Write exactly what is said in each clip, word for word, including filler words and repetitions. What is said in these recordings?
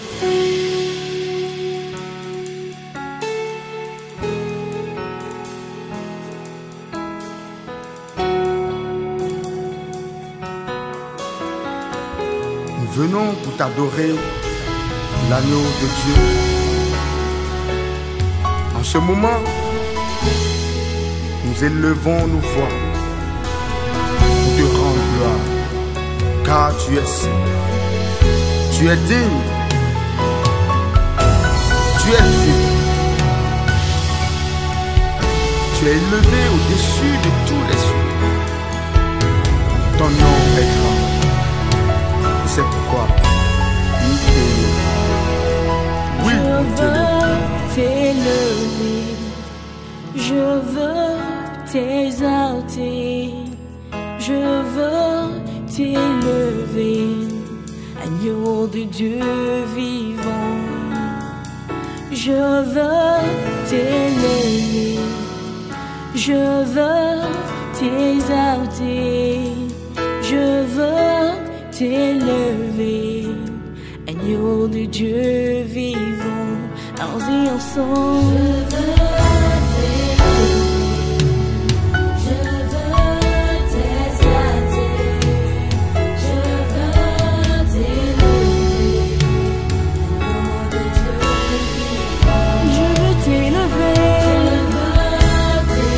Nous venons pour t'adorer, l'agneau de Dieu. En ce moment, nous élevons nos voix pour te rendre gloire, car tu es saint, tu es digne, tu es Dieu, tu es élevé au-dessus de tous les cieux. Ton nom est grand. C'est pourquoi il t'élevé. Oui, t'élever. Je veux t'exalter. Je veux t'élever. Agneau de Dieu vivant. Je veux t'élever. Je veux t'exalter. Je veux t'élever, agneau de Dieu vivant, allons-y ensemble. Je veux t'élever, je veux t'exalter, je veux t'élever, agneau de Dieu vivant. Je veux t'élever. Je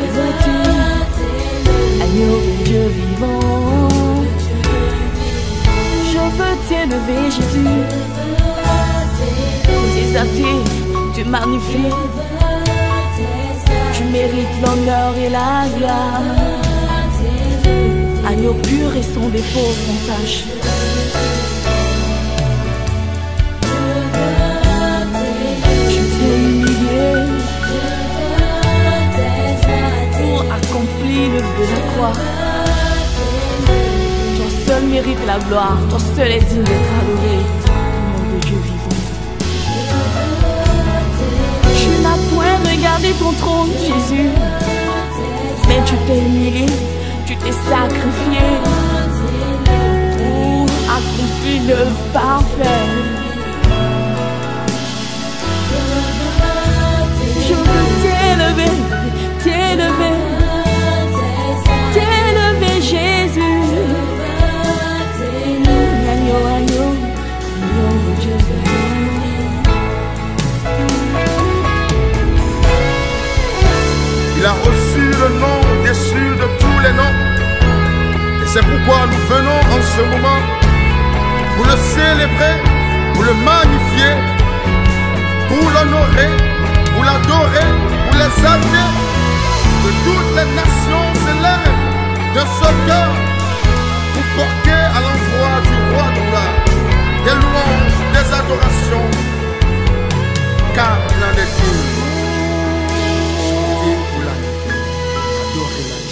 veux t'élever, agneau de Dieu vivant. Je veux t'élever, Jésus. T'exalter, te magnifier. Tu mérites l'honneur et la gloire. Agneau pur et sans défaut, sans tâche. Je t'ai humilié. Accomplis le vœu de la croix. Toi seul mérite la gloire, toi seul est digne d'être adoré, nom de Dieu vivant. Je n'ai point regardé ton trône, Jésus, mais tu t'es humilié, tu t'es sacrifié pour accomplir l'œuvre parfaite. Je veux t'élever, t'élever. Il a reçu le nom au-dessus de tous les noms. Et c'est pourquoi nous venons en ce moment pour le célébrer, pour le magnifier, pour l'honorer, pour l'adorer, pour l'exalter. Que toutes les nations s'élèvent d'un seul cœur pour porter à l'endroit du roi de gloire des louanges, des adorations, car il en est Dieu.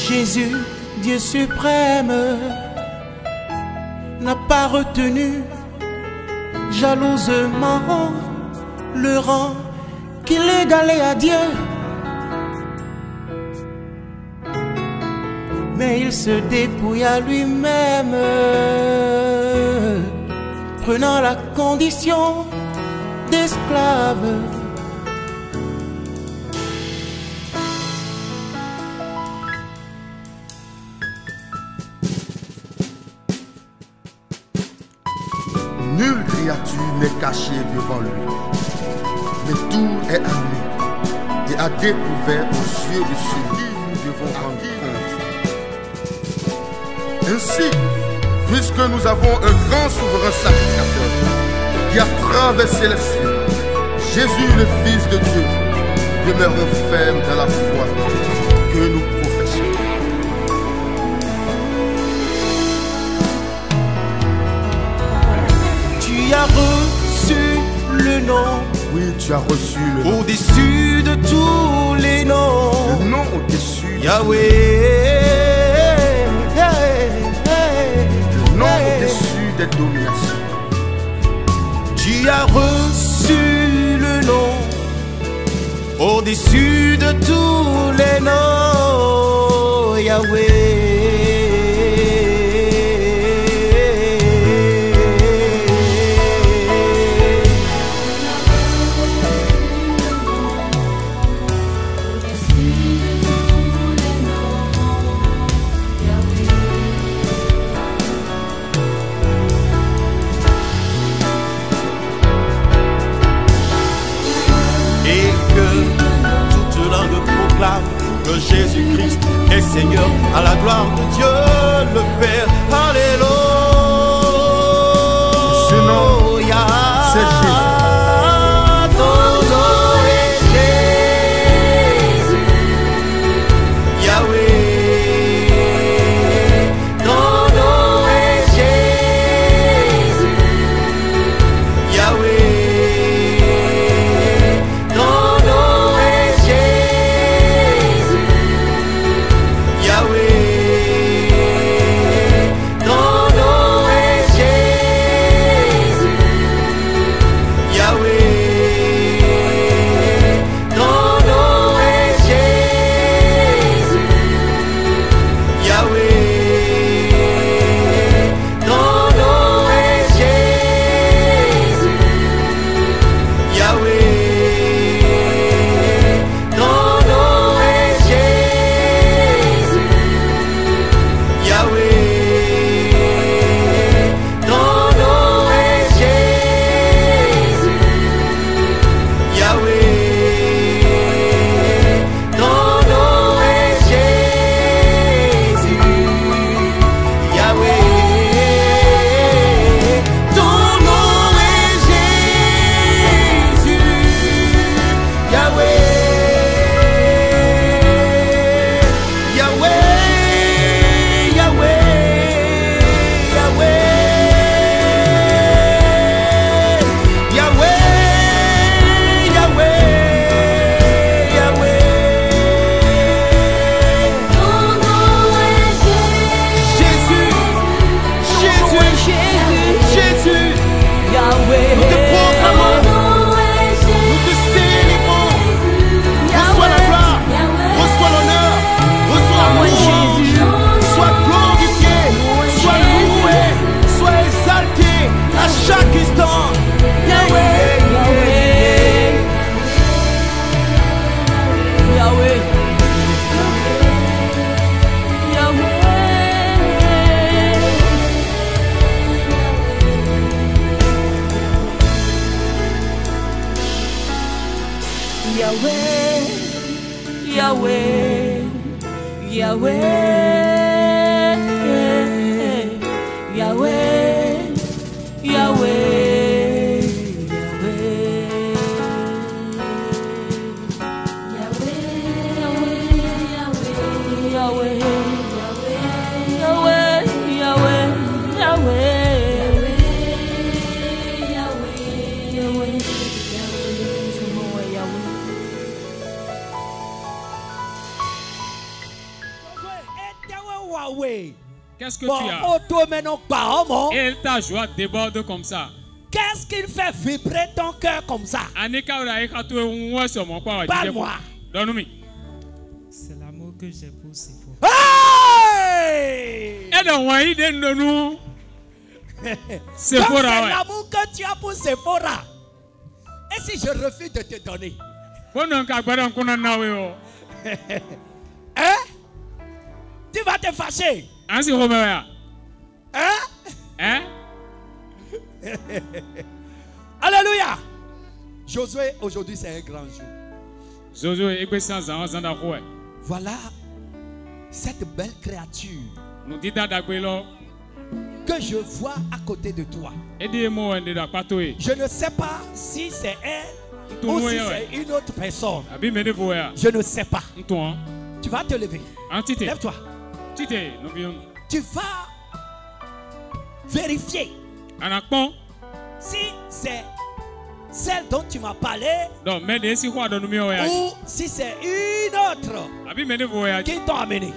Jésus, Dieu suprême, n'a pas retenu jalousement le rang qu'il égalait à Dieu. Mais il se dépouilla lui-même, prenant la condition d'esclave. Nulle créature n'est cachée devant lui, mais tout est à nous et à découvert aux yeux de celui que nous devons rendre compte. Ainsi, puisque nous avons un grand souverain sacrificateur qui a traversé les cieux, Jésus le Fils de Dieu, demeurons fermes dans la foi que nous professons. Tu as reçu le nom. Oui, tu as reçu le nom. Au-dessus de tous les noms. Le nom au-dessus de Yahweh. Au-dessus des dominations. Tu as reçu le nom au-dessus de tous les noms, Yahweh. à la gloire de Dieu le Père. Alléluia. Ce nom, c'est Jésus. Qu'est-ce que tu as? Et ta joie déborde comme ça. Qu'est-ce qu'il fait vibrer ton cœur comme ça? Parle-moi. C'est l'amour que j'ai pour Séphora. Hey! C'est l'amour que tu as pour Séphora. Et si je refuse de te donner? Hein? Tu vas te fâcher. Hein? Hein? Alléluia. Josué, aujourd'hui c'est un grand jour. Josué, voilà cette belle créature que je vois à côté de toi. Je ne sais pas si c'est elle ou si c'est une autre personne. Je ne sais pas. Tu vas te lever. Lève-toi. Tu vas vérifier si c'est celle dont tu m'as parlé ou si c'est une autre qui t'a amené.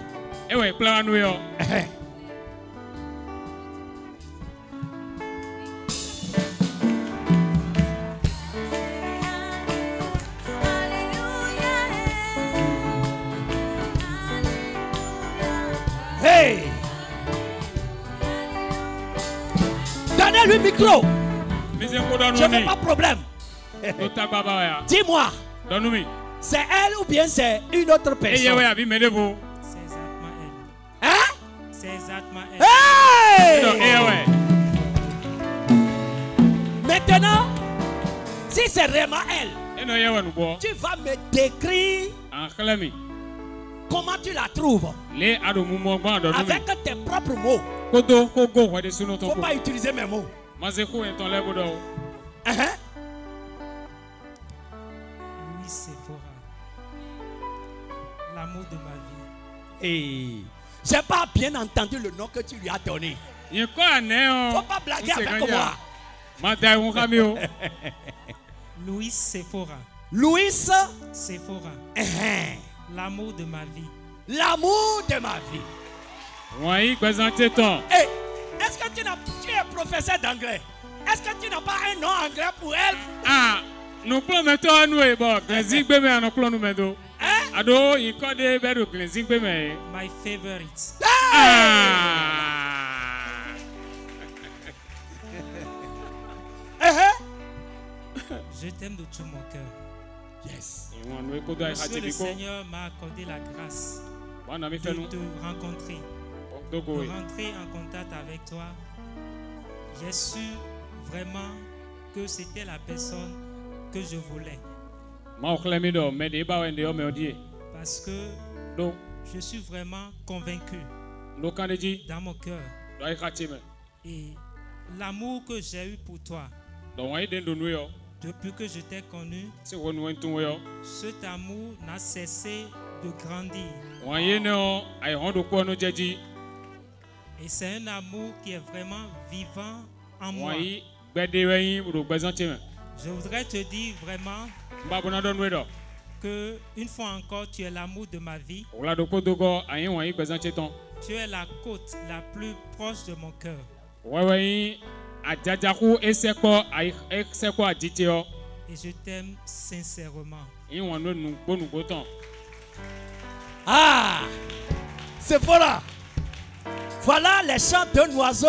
Hey. Donnez-lui le micro. Je n'ai pas de problème. Dis-moi. C'est elle ou bien c'est une autre personne? C'est exactement elle. Hein? C'est exactement elle. Hey. Maintenant, si c'est vraiment elle, tu vas me décrire Comment tu la trouves? Avec tes propres mots. Il ne faut pas utiliser mes mots. Uh-huh. Louis Séphora, l'amour de ma vie. Hey. J'ai pas bien entendu le nom que tu lui as donné. Faut pas blaguer avec moi. Louis Séphora. Louis Séphora. Uh-huh. L'amour de ma vie. L'amour de ma vie. Oui, hey, est-ce que tu, tu es professeur d'anglais? Est-ce que tu n'as pas un nom anglais pour elle? Ah, nous prenons maintenant nous et bon, cleansing bébé, nous prenons maintenant. Hein? Ado, il code bébé, cleansing bébé. My favorite. Ah! Je t'aime de tout mon cœur. Yes. Monsieur le Seigneur m'a accordé la grâce de te rencontrer, de rentrer en contact avec toi. J'ai su vraiment que c'était la personne que je voulais. Parce que je suis vraiment convaincu dans mon cœur. Et l'amour que j'ai eu pour toi, depuis que je t'ai connu, cet amour n'a cessé de grandir. Et c'est un amour qui est vraiment vivant en moi. Je voudrais te dire vraiment que une fois encore, tu es l'amour de ma vie. Tu es la côte la plus proche de mon cœur. Et je t'aime sincèrement. Ah, c'est voilà. Voilà les chants d'un oiseau.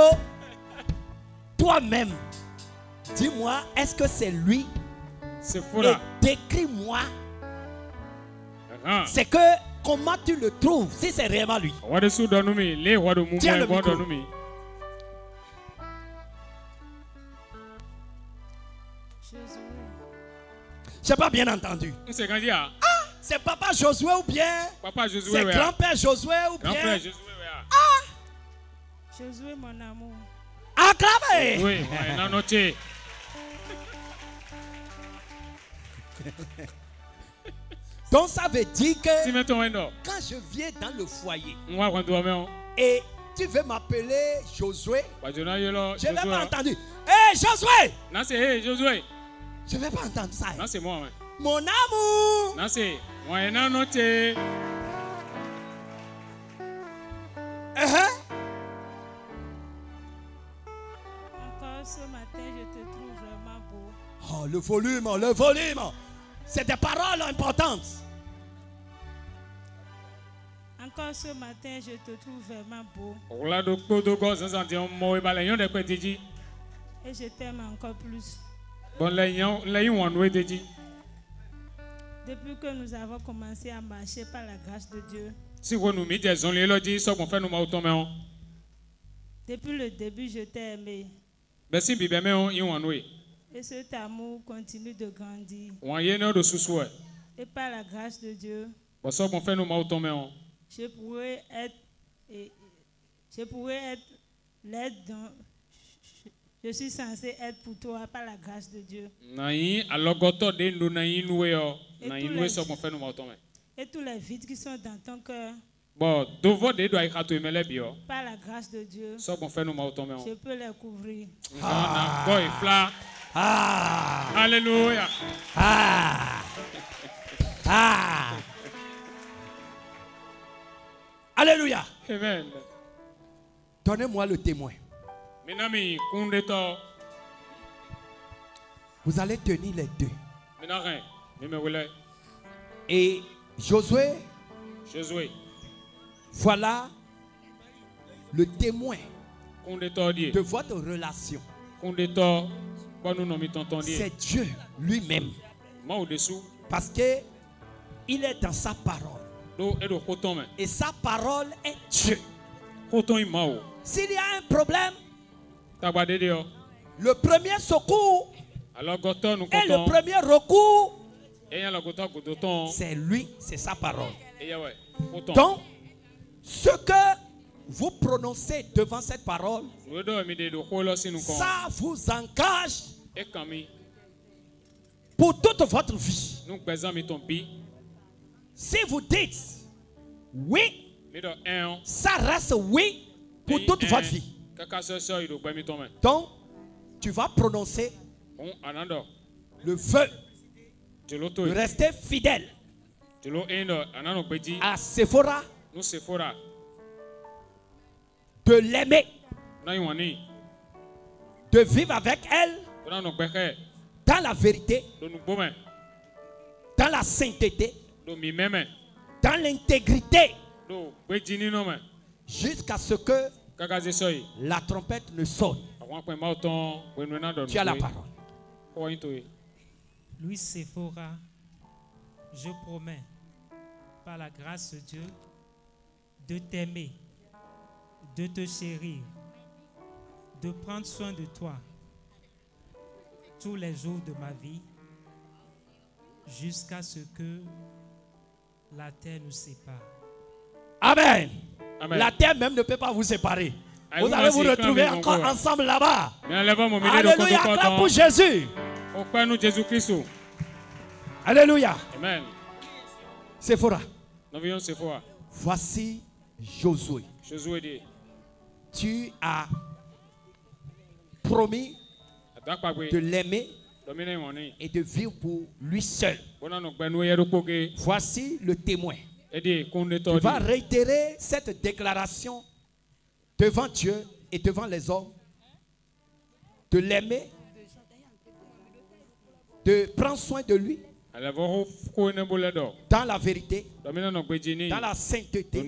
Toi-même, dis-moi, est-ce que c'est lui? C'est fou là. Décris-moi. Ah. C'est que, comment tu le trouves, si c'est réellement lui? Tiens le micro. J'ai pas bien entendu. Ah, c'est Papa Josué ou bien? Papa Josué. C'est Grand-père Josué ou bien? Grand-père Josué. Ah! Josué, mon amour. Acclamez! Oui, on a noté. Donc ça veut dire que quand je viens dans le foyer et tu veux m'appeler Josué, je n'ai pas entendu. Hé hey, Josué! Non, c'est hey, Josué. Je n'ai pas entendu ça. Non, c'est moi. Ouais. Mon amour! Non, c'est moi, on a noté. Uh-huh. Ce matin, je te trouve vraiment beau. Oh, le volume, le volume. C'est des paroles importantes. Encore ce matin, je te trouve vraiment beau. Et je t'aime encore plus. Depuis que nous avons commencé à marcher par la grâce de Dieu, depuis le début, je t'ai aimé. Et cet amour continue de grandir. Et par la grâce de Dieu, je pourrais être, et, je pourrais être l'aide dont je suis censé être pour toi par la grâce de Dieu. Et tous les, et tous les vides qui sont dans ton cœur, par la grâce de Dieu, je peux les couvrir. Ah. Ah. Alléluia. Ah. Ah. Alléluia. Amen. Donnez-moi le témoin. Vous allez tenir les deux. Et Josué, Josué. Voilà le témoin de votre relation. C'est Dieu lui-même. Parce qu'il est dans sa parole. Et sa parole est Dieu. S'il y a un problème, le premier secours et le premier recours, c'est lui, c'est sa parole. Donc, ce que vous prononcez devant cette parole, ça vous engage pour toute votre vie. Si vous dites oui, ça reste oui pour toute votre vie. Donc, tu vas prononcer le vœu de rester fidèle à Séphora, de l'aimer, de vivre avec elle dans la vérité, dans la sainteté, dans l'intégrité, jusqu'à ce que la trompette ne sonne. Tu as la parole. Louis Séphora, je promets par la grâce de Dieu de t'aimer, de te chérir, de prendre soin de toi tous les jours de ma vie jusqu'à ce que la terre nous sépare. Amen. Amen. La terre même ne peut pas vous séparer. Vous allez vous retrouver encore ensemble là-bas. Alléluia, clap pour Jésus. Alléluia. Amen. Séphora. Voici Josué. Josué, tu as promis de l'aimer et de vivre pour lui seul. Voici le témoin. Tu vas réitérer cette déclaration devant Dieu et devant les hommes, de l'aimer, de prendre soin de lui dans la vérité, dans la sainteté,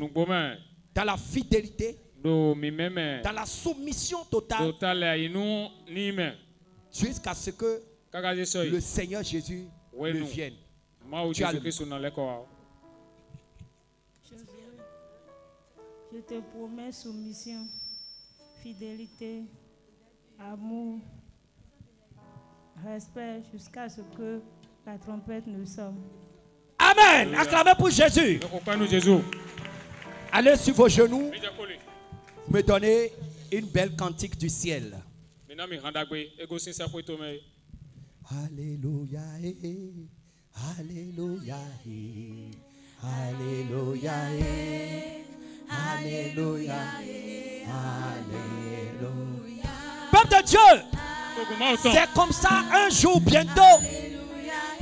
dans la fidélité, dans la soumission totale, jusqu'à ce que le Seigneur Jésus revienne. Tu as le... Je te promets soumission, fidélité, amour, respect, jusqu'à ce que la trompette nous sonne. Amen. Acclamez pour Jésus. Allez sur vos genoux. Vous me donnez une belle cantique du ciel. Alléluia. Alléluia. Alléluia. Alléluia. Alléluia. Peuple de Dieu, c'est comme ça un jour bientôt.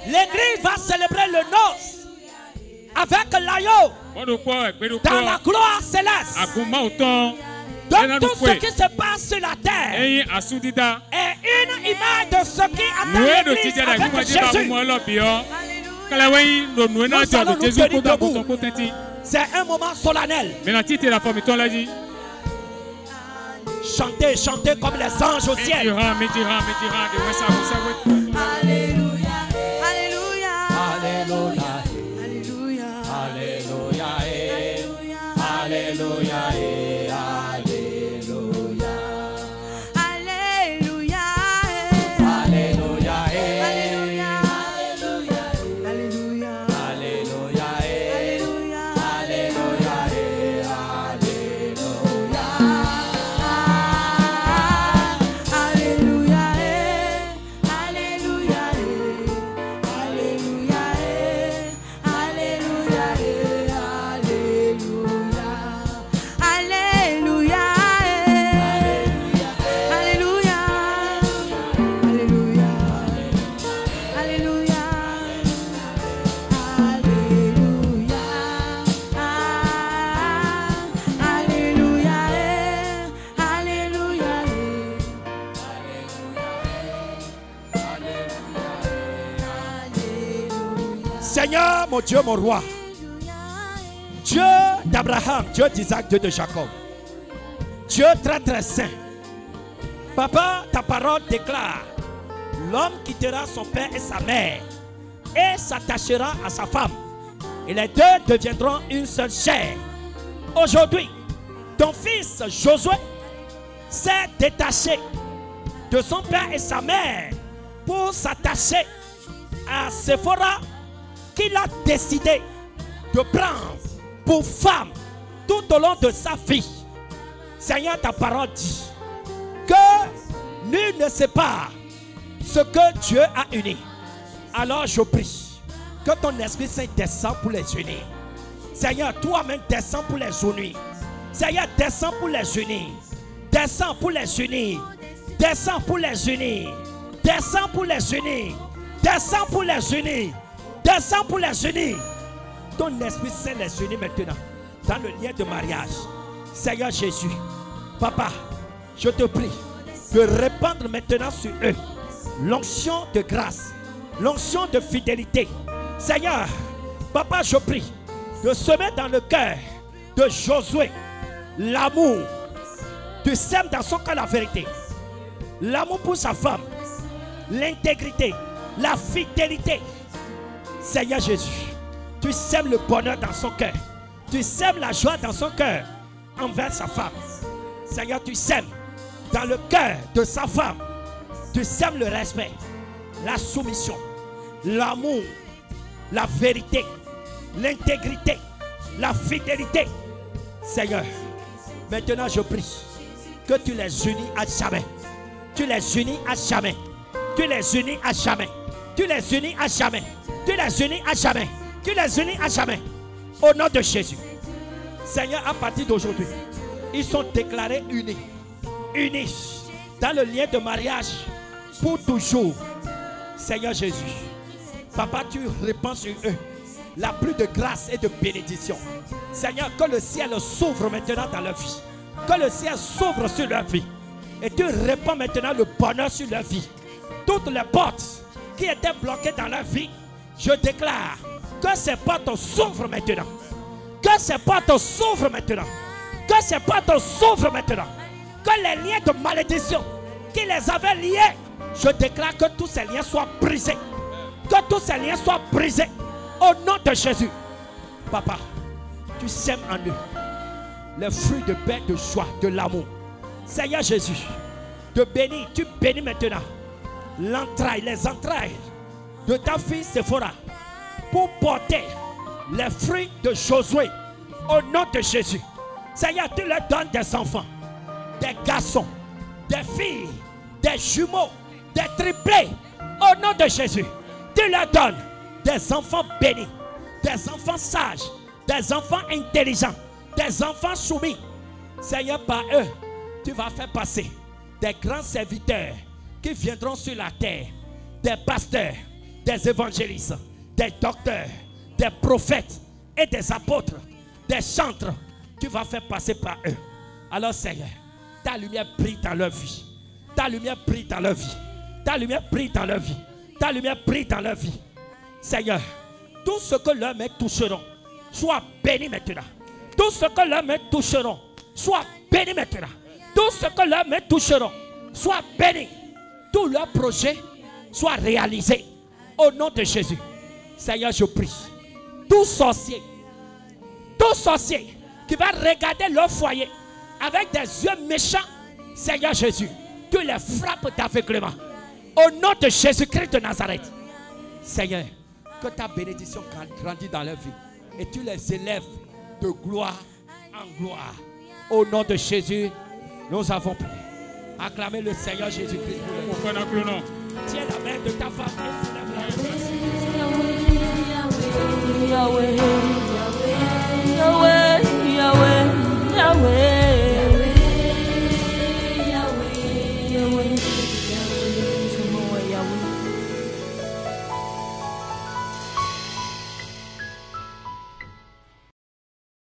L'église va célébrer le noce avec l'agneau dans la gloire céleste. Donc tout ce qui se passe sur la terre est une image de ce qui attend l'église avec Jésus. Nous allons nous tenir debout. C'est un moment solennel. Chantez, chantez comme les anges au ciel. Alléluia, alléluia, alléluia, alléluia, alléluia, alléluia, alléluia. Seigneur, mon Dieu, mon roi, Dieu d'Abraham, Dieu d'Isaac, Dieu de Jacob, Dieu très très saint. Papa, ta parole déclare, l'homme quittera son père et sa mère et s'attachera à sa femme, et les deux deviendront une seule chair. Aujourd'hui, ton fils Josué s'est détaché de son père et sa mère pour s'attacher à Séphora, qu'il a décidé de prendre pour femme tout au long de sa vie. Seigneur, ta parole dit que nul ne sépare ce que Dieu a uni. Alors je prie que ton Esprit Saint descende pour les unir. Seigneur, toi-même descends pour les unir. Seigneur, descends pour les unir. Descends pour les unir. Descends pour les unir. Descends pour les unir. Descends pour les unir. Descends pour les unir. Ton Esprit Saint les unit maintenant dans le lien de mariage. Seigneur Jésus, Papa, je te prie de répandre maintenant sur eux l'onction de grâce, l'onction de fidélité. Seigneur, Papa, je prie de semer dans le cœur de Josué l'amour. Tu sèmes dans son cœur la vérité, l'amour pour sa femme, l'intégrité, la fidélité. Seigneur Jésus, tu sèmes le bonheur dans son cœur. Tu sèmes la joie dans son cœur envers sa femme. Seigneur, tu sèmes dans le cœur de sa femme. Tu sèmes le respect, la soumission, l'amour, la vérité, l'intégrité, la fidélité. Seigneur, maintenant je prie que tu les unis à jamais. Tu les unis à jamais. Tu les unis à jamais. Tu les unis à jamais. Tu les unis à jamais. Tu les unis à jamais. Au nom de Jésus. Seigneur, à partir d'aujourd'hui, ils sont déclarés unis. Unis dans le lien de mariage pour toujours. Seigneur Jésus, Papa, tu répands sur eux la pluie de grâce et de bénédiction. Seigneur, que le ciel s'ouvre maintenant dans leur vie. Que le ciel s'ouvre sur leur vie. Et tu répands maintenant le bonheur sur leur vie. Toutes les portes qui étaient bloquées dans leur vie, je déclare que ces portes s'ouvrent maintenant. Que ces portes s'ouvrent maintenant. Que ces portes s'ouvrent maintenant. Que les liens de malédiction qui les avaient liés, je déclare que tous ces liens soient brisés. Que tous ces liens soient brisés. Au nom de Jésus. Papa, tu sèmes en eux les fruits de paix, de joie, de l'amour. Seigneur Jésus, te bénis, tu bénis maintenant l'entraille, les entrailles de ta fille Séphora pour porter les fruits de Josué. Au nom de Jésus. Seigneur, tu leur donnes des enfants, des garçons, des filles, des jumeaux, des triplés. Au nom de Jésus, tu leur donnes des enfants bénis, des enfants sages, des enfants intelligents, des enfants soumis. Seigneur, par eux, tu vas faire passer des grands serviteurs qui viendront sur la terre, des pasteurs, des évangélistes, des docteurs, des prophètes et des apôtres, des chantres. Tu vas faire passer par eux. Alors Seigneur, ta lumière brille dans leur vie. Ta lumière brille dans leur vie. Ta lumière brille dans leur vie. Ta lumière brille dans leur vie. Seigneur, tout ce que leurs mains toucheront, soit béni maintenant. Tout ce que leurs mains toucheront, soit béni maintenant. Tout ce que leurs mains toucheront, soit béni. Tous leurs projets soient réalisés. Au nom de Jésus. Seigneur, je prie. Tout sorcier, tout sorcier qui va regarder leur foyer avec des yeux méchants, Seigneur Jésus, tu les frappes d'aveuglement. Au nom de Jésus-Christ de Nazareth. Seigneur, que ta bénédiction grandit dans leur vie et tu les élèves de gloire en gloire. Au nom de Jésus, nous avons prié. Acclamez le Seigneur Jésus-Christ. Tiens la main de ta femme et soulève-la.